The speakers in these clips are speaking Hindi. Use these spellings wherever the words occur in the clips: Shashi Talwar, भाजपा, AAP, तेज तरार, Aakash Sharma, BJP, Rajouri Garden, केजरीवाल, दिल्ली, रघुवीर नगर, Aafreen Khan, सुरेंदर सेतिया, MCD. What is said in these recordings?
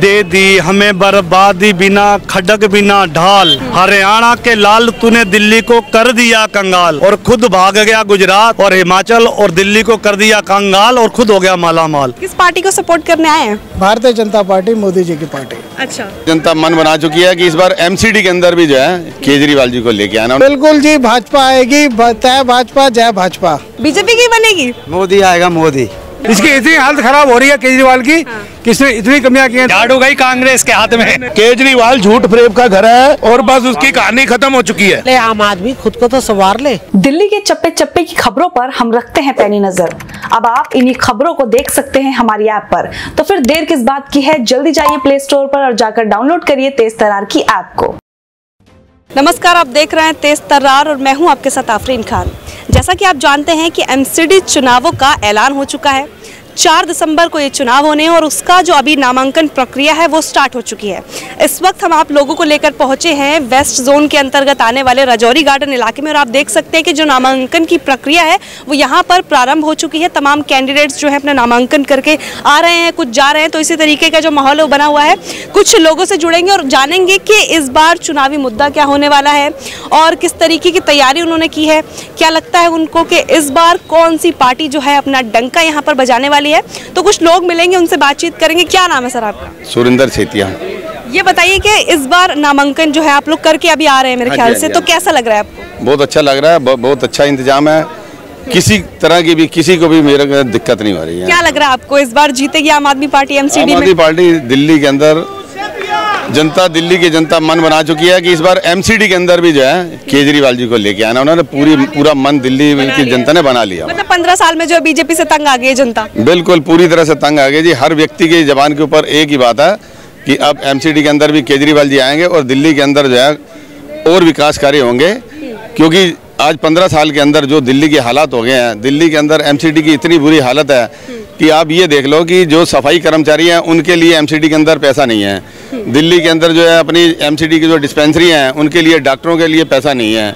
दे दी हमें बर्बादी बिना खडक बिना ढाल। हरियाणा के लाल तूने दिल्ली को कर दिया कंगाल, और खुद भाग गया गुजरात और हिमाचल और दिल्ली को कर दिया कंगाल और खुद हो गया मालामाल। किस पार्टी को सपोर्ट करने आए हैं? भारतीय जनता पार्टी, मोदी जी की पार्टी। अच्छा, जनता मन बना चुकी है कि इस बार MCD के अंदर भी जो है केजरीवाल जी को लेके आना। बिल्कुल जी, भाजपा आएगी, तय भाजपा, जय भाजपा। बीजेपी की बनेगी, मोदी आएगा, मोदी। इसकी इतनी हालत खराब हो रही है केजरीवाल की, किसने इतनी कमियां की हैं, झाड़ हो गई कांग्रेस के हाथ में। केजरीवाल झूठ फ्रेब का घर है और बस उसकी कहानी खत्म हो चुकी है। ले आम आदमी खुद को तो संवार ले। दिल्ली के चप्पे चप्पे की खबरों पर हम रखते हैं पैनी नजर। अब आप इन्हीं खबरों को देख सकते हैं हमारी ऐप पर, तो फिर देर किस बात की है, जल्दी जाइए प्ले स्टोर पर और जाकर डाउनलोड करिए तेज तरार की ऐप को। नमस्कार, आप देख रहे हैं तेज तरार और मैं हूँ आपके साथ आफरीन खान। जैसा कि आप जानते हैं कि MCD चुनावों का ऐलान हो चुका है, 4 दिसंबर को ये चुनाव होने हैं और उसका जो अभी नामांकन प्रक्रिया है वो स्टार्ट हो चुकी है। इस वक्त हम आप लोगों को लेकर पहुंचे हैं वेस्ट जोन के अंतर्गत आने वाले राजौरी गार्डन इलाके में, और आप देख सकते हैं कि जो नामांकन की प्रक्रिया है वो यहाँ पर प्रारंभ हो चुकी है। तमाम कैंडिडेट्स जो है अपना नामांकन करके आ रहे हैं, कुछ जा रहे हैं, तो इसी तरीके का जो माहौल बना हुआ है। कुछ लोगों से जुड़ेंगे और जानेंगे कि इस बार चुनावी मुद्दा क्या होने वाला है और किस तरीके की तैयारी उन्होंने की है, क्या लगता है उनको कि इस बार कौन सी पार्टी जो है अपना डंका यहाँ पर बजाने वाली है। तो कुछ लोग मिलेंगे, उनसे बातचीत करेंगे। क्या नाम है सर आपका? सुरेंदर सेतिया। ये बताइए कि इस बार नामांकन जो है आप लोग करके अभी आ रहे हैं मेरे ख्याल से, तो कैसा लग रहा है आपको? बहुत अच्छा लग रहा है, बहुत अच्छा इंतजाम है, किसी तरह की भी किसी को भी मेरे दिक्कत नहीं हो रही है। क्या लग रहा है आपको, इस बार जीतेगी आम आदमी पार्टी MCD? आम आदमी पार्टी दिल्ली के अंदर जनता, दिल्ली की जनता मन बना चुकी है कि इस बार MCD के अंदर भी जो है केजरीवाल जी को लेके आना। उन्होंने पूरा मन दिल्ली की जनता ने बना लिया। मतलब 15 साल में जो बीजेपी से तंग आ गई है जनता? बिल्कुल, पूरी तरह से तंग आ गई जी। हर व्यक्ति की जबान के ऊपर एक ही बात है कि अब MCD के अंदर भी केजरीवाल जी आएंगे और दिल्ली के अंदर जो है और विकास कार्य होंगे, क्योंकि आज 15 साल के अंदर जो दिल्ली के हालात हो गए हैं, दिल्ली के अंदर MCD की इतनी बुरी हालत है कि आप ये देख लो कि जो सफाई कर्मचारी हैं उनके लिए MCD के अंदर पैसा नहीं है। दिल्ली के अंदर जो है अपनी MCD की जो डिस्पेंसरी हैं उनके लिए, डॉक्टरों के लिए पैसा नहीं है।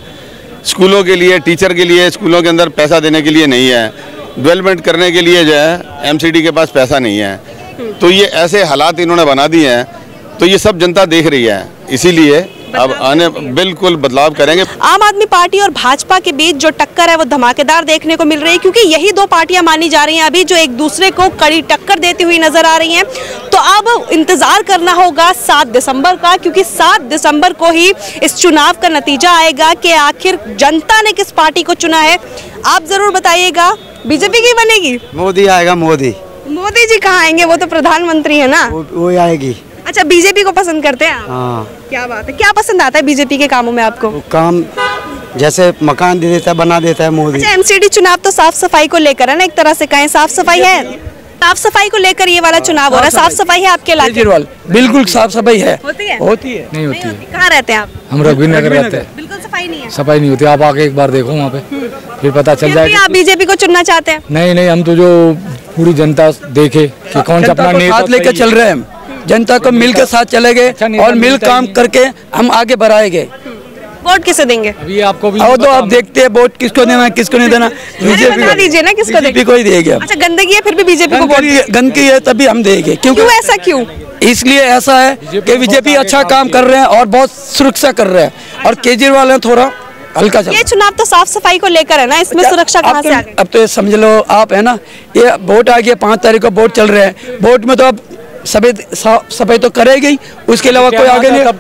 स्कूलों के लिए, टीचर के लिए स्कूलों के अंदर पैसा देने के लिए नहीं है। डेवलपमेंट करने के लिए जो है MCD के पास पैसा नहीं है। तो ये ऐसे हालात इन्होंने बना दिए हैं, तो ये सब जनता देख रही है, इसीलिए अब आने बिल्कुल बदलाव करेंगे। आम आदमी पार्टी और भाजपा के बीच जो टक्कर है वो धमाकेदार देखने को मिल रही है, क्योंकि यही दो पार्टियां मानी जा रही हैं अभी जो एक दूसरे को कड़ी टक्कर देती हुई नजर आ रही हैं। तो अब इंतजार करना होगा 7 दिसंबर का, क्योंकि 7 दिसंबर को ही इस चुनाव का नतीजा आएगा कि आखिर जनता ने किस पार्टी को चुना है। आप जरूर बताइएगा, बीजेपी की बनेगी? मोदी आएगा, मोदी। मोदी जी कहाँ आएंगे, वो तो प्रधानमंत्री है ना, वो आएगी। अच्छा, बीजेपी को पसंद करते हैं? हाँ। क्या बात है, क्या पसंद आता है बीजेपी के कामों में आपको? काम जैसे मकान दे देता है, बना देता है मोदी। अच्छा, MCD चुनाव तो साफ सफाई को लेकर है ना, एक तरह से कहें साफ सफाई है, साफ सफाई को लेकर ये वाला चुनाव हो रहा है। साफ सफाई है आपके इलाके में? बिल्कुल साफ सफाई है। होती है? होती है, नहीं होती है। कहाँ रहते हैं आप? हम रघुवीर नगर रहते हैं। बिल्कुल सफाई नहीं है? सफाई नहीं होती, आप आगे एक बार देखो वहाँ पे, फिर पता चल जाएगा। आप बीजेपी को चुनना चाहते हैं? नहीं, हम तो जो पूरी जनता देखे की कौन सा अपना नेता लेकर चल रहे हैं, जनता को मिलकर साथ चलेंगे और मिल काम करके हम आगे बढ़ाएंगे। वोट किसे देंगे अभी आपको भी? और तो आप देखते हैं वोट किसको देना है, किसको नहीं देना। बीजेपी को दीजिए ना, किसको बीजेपी को ही देंगे। अच्छा, गंदगी है फिर भी बीजेपी को वोट? गंदगी है तभी हम देंगे। क्योंकि ऐसा क्यों? इसलिए ऐसा है कि बीजेपी अच्छा काम कर रहे हैं और बहुत सुरक्षा कर रहे हैं, और केजरीवाल है थोड़ा हल्का। ये चुनाव तो साफ सफाई को लेकर है ना, इसमें सुरक्षा कहाँ से आ गई? अब तो ये समझ लो आप है ना, ये वोट आ गया, 5 तारीख को वोट चल रहे हैं। वोट में तो अब सफाई तो करेगी, उसके अलावा कोई आगे नहीं, तब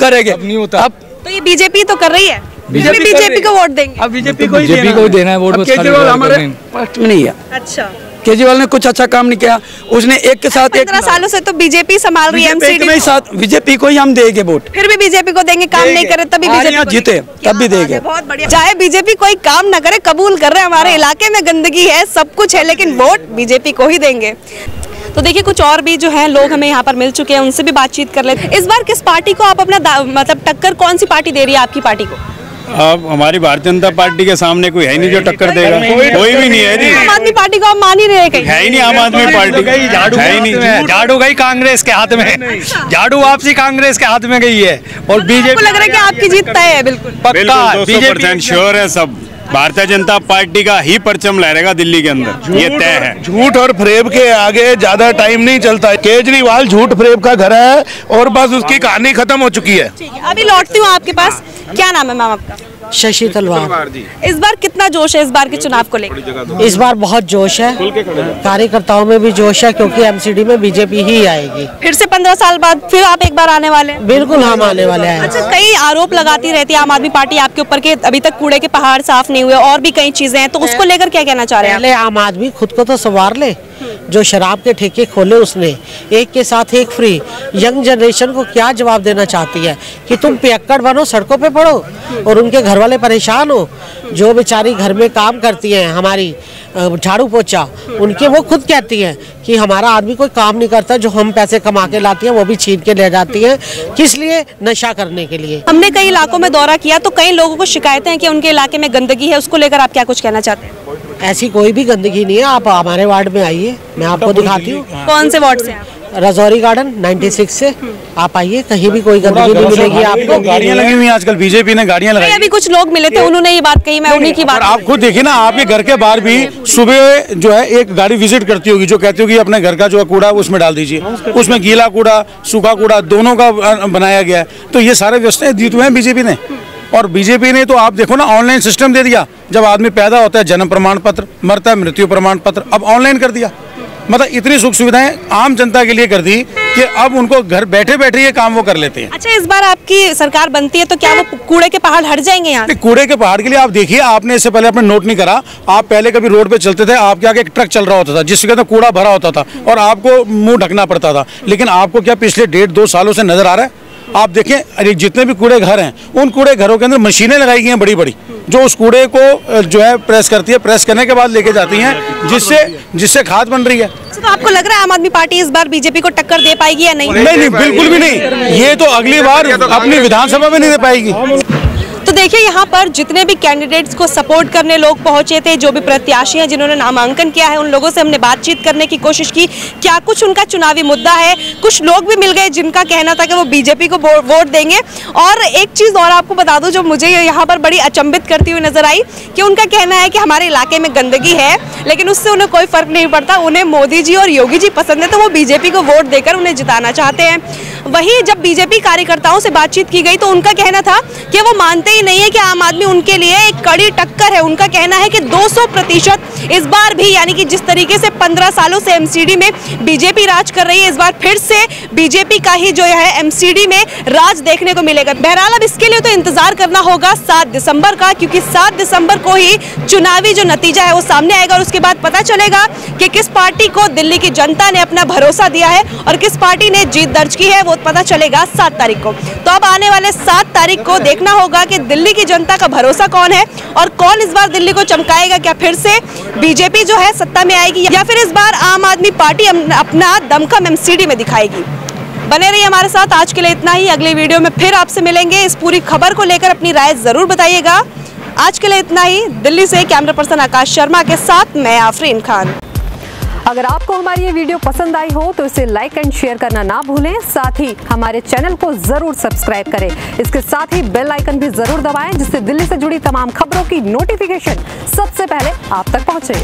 करेंगे। अब तो ये बीजेपी तो कर रही है, बीजेपी को वोट देंगे। अब बीजेपी को ही देना है वोट, केजरीवाल हमारे पास में नहीं है। अच्छा, केजरीवाल ने कुछ अच्छा काम नहीं किया, उसने एक के साथ 15 सालों से तो बीजेपी संभाल रही है MCD के साथ, बीजेपी को ही हम देंगे वोट। फिर भी बीजेपी को देंगे, काम नहीं करे तभी बीजेपी जीते, तब भी देंगे। बहुत बढ़िया, चाहे बीजेपी कोई काम ना करे, कबूल कर रहे हैं हमारे इलाके में गंदगी है, सब कुछ है, लेकिन वोट बीजेपी को ही देंगे। तो देखिए कुछ और भी जो है लोग हमें यहाँ पर मिल चुके हैं, उनसे भी बातचीत कर लेते हैं। इस बार किस पार्टी को आप अपना मतलब टक्कर कौन सी पार्टी दे रही है आपकी पार्टी को? अब हमारी भारतीय जनता पार्टी के सामने कोई है नहीं जो टक्कर देगा, कोई भी नहीं है जी। आम आदमी पार्टी को आप मान ही नहीं रहे? है ही नहीं आम आदमी पार्टी, है ही नहीं। झाड़ू गई कांग्रेस के हाथ में, झाड़ू वापसी कांग्रेस के हाथ में गई है, और बीजेपी लग रहा है कि आपकी जीत तय है? बिल्कुल पक्का, 100% श्योर है सब। भारतीय जनता पार्टी का ही परचम लहरेगा दिल्ली के अंदर, ये तय है। झूठ और फरेब के आगे ज्यादा टाइम नहीं चलता। केजरीवाल झूठ फरेब का घर है और बस उसकी कहानी खत्म हो चुकी है। ठीक है, अभी लौटती हूँ आपके पास। क्या नाम है मैम आपका? शशि तलवार। इस बार कितना जोश है इस बार के चुनाव को लेकर? इस बार बहुत जोश है, कार्यकर्ताओं में भी जोश है, क्योंकि MCD में बीजेपी ही आएगी। फिर से 15 साल बाद फिर आप एक बार आने वाले? बिल्कुल हम आने वाले हैं। अच्छा, कई आरोप लगाती रहती है आम आदमी पार्टी आपके ऊपर के अभी तक कूड़े के पहाड़ साफ नहीं हुए और भी कई चीजें हैं, तो उसको लेकर क्या कहना चाह रहे हैं? पहले आम आदमी खुद को तो संवार ले। जो शराब के ठेके खोले उसने, एक के साथ एक फ्री, यंग जनरेशन को क्या जवाब देना चाहती है कि तुम पियक्कड़ बनो, सड़कों पे पड़ो और उनके घर वाले परेशान हो। जो बेचारी घर में काम करती हैं हमारी, झाड़ू पोछा, उनके वो खुद कहती हैं कि हमारा आदमी कोई काम नहीं करता, जो हम पैसे कमा के लाती हैं वो भी छीन के ले जाती हैं। किस लिए? नशा करने के लिए। हमने कई इलाकों में दौरा किया तो कई लोगों को शिकायतें हैं कि उनके इलाके में गंदगी है, उसको लेकर आप क्या कुछ कहना चाहते हैं? ऐसी कोई भी गंदगी नहीं है, आप हमारे वार्ड में आइए, मैं आपको दिखाती हूँ। कौन से वार्ड से? राजौरी गार्डन 96 से आप आइए, कहीं भी कोई गंदगी नहीं मिलेगी आपको। गाड़ियाँ लगी हुई हैं आजकल, बीजेपी ने गाड़ियाँ लगाई। अभी कुछ लोग मिले थे उन्होंने ये बात कही, मैं उन्हीं की बात। आप खुद देखिए ना, आपके घर के बाहर भी सुबह जो है एक गाड़ी विजिट करती होगी जो कहती होगी अपने घर का जो कूड़ा उसमें डाल दीजिए, उसमें गीला कूड़ा सूखा कूड़ा दोनों का बनाया गया है। तो ये सारे व्यवस्थाएं दी हुए हैं बीजेपी ने, और बीजेपी ने तो आप देखो ना ऑनलाइन सिस्टम दे दिया। जब आदमी पैदा होता है जन्म प्रमाण पत्र, मरता है मृत्यु प्रमाण पत्र, अब ऑनलाइन कर दिया। मतलब इतनी सुख सुविधाएं आम जनता के लिए कर दी कि अब उनको घर बैठे बैठे ये काम वो कर लेते हैं। अच्छा, इस बार आपकी सरकार बनती है तो क्या वो कूड़े के पहाड़ हट जाएंगे यहाँ? कूड़े के पहाड़ के लिए आप देखिए, आपने इससे पहले आपने नोट नहीं करा, आप पहले कभी रोड पे चलते थे, आपके आगे एक ट्रक चल रहा होता था जिसके अंदर कूड़ा भरा होता था और आपको मुँह ढकना पड़ता था। लेकिन आपको क्या पिछले 1.5-2 सालों से नजर आ रहा है? आप देखें जितने भी कूड़े घर हैं उन कूड़े घरों के अंदर मशीनें लगाई गई हैं बड़ी बड़ी, जो उस कूड़े को जो है प्रेस करती है, प्रेस करने के बाद लेके जाती हैं, जिससे खाद बन रही है। तो आपको लग रहा है आम आदमी पार्टी इस बार बीजेपी को टक्कर दे पाएगी या नहीं? नहीं, बिल्कुल भी नहीं, ये तो अगली बार अपनी विधानसभा में नहीं दे पाएगी। तो देखिए, यहाँ पर जितने भी कैंडिडेट्स को सपोर्ट करने लोग पहुँचे थे, जो भी प्रत्याशी हैं जिन्होंने नामांकन किया है, उन लोगों से हमने बातचीत करने की कोशिश की, क्या कुछ उनका चुनावी मुद्दा है। कुछ लोग भी मिल गए जिनका कहना था कि वो बीजेपी को वोट देंगे। और एक चीज़ और आपको बता दूँ जो मुझे यहाँ पर बड़ी अचंभित करती हुई नजर आई, कि उनका कहना है कि हमारे इलाके में गंदगी है लेकिन उससे उन्हें कोई फ़र्क नहीं पड़ता, उन्हें मोदी जी और योगी जी पसंद है तो वो बीजेपी को वोट देकर उन्हें जिताना चाहते हैं। वहीं जब बीजेपी कार्यकर्ताओं से बातचीत की गई तो उनका कहना था कि वो मानते ही नहीं है कि आम आदमी उनके लिए एक कड़ी टक्कर है। उनका कहना है कि 200% इस बार भी, यानी कि जिस तरीके से 15 सालों से MCD में बीजेपी राज कर रही है, इस बार फिर से बीजेपी का ही जो है MCD में राज देखने को मिलेगा। बहरहाल अब इसके लिए तो इंतजार करना होगा 7 दिसंबर का, क्योंकि 7 दिसंबर को ही चुनावी जो नतीजा है वो सामने आएगा और उसके बाद पता चलेगा कि किस पार्टी को दिल्ली की जनता ने अपना भरोसा दिया है और किस पार्टी ने जीत दर्ज की है, वो पता चलेगा 7 तारीख को। तो अब आने वाले 7 तारीख को देखना होगा कि दिल्ली की जनता का भरोसा कौन है और कौन इस बार दिल्ली को चमकाएगा। क्या फिर से बीजेपी जो है सत्ता में आएगी या फिर इस बार आम आदमी पार्टी अपना दमखम MCD में दिखाएगी। बने रहिए हमारे साथ, आज के लिए इतना ही, अगले वीडियो में फिर आपसे मिलेंगे। इस पूरी खबर को लेकर अपनी राय जरूर बताइएगा। आज के लिए इतना ही। दिल्ली से कैमरा पर्सन आकाश शर्मा के साथ मैं आफरीन खान। अगर आपको हमारी ये वीडियो पसंद आई हो तो इसे लाइक एंड शेयर करना ना भूलें, साथ ही हमारे चैनल को जरूर सब्सक्राइब करें। इसके साथ ही बेल आइकन भी जरूर दबाएं जिससे दिल्ली से जुड़ी तमाम खबरों की नोटिफिकेशन सबसे पहले आप तक पहुंचे।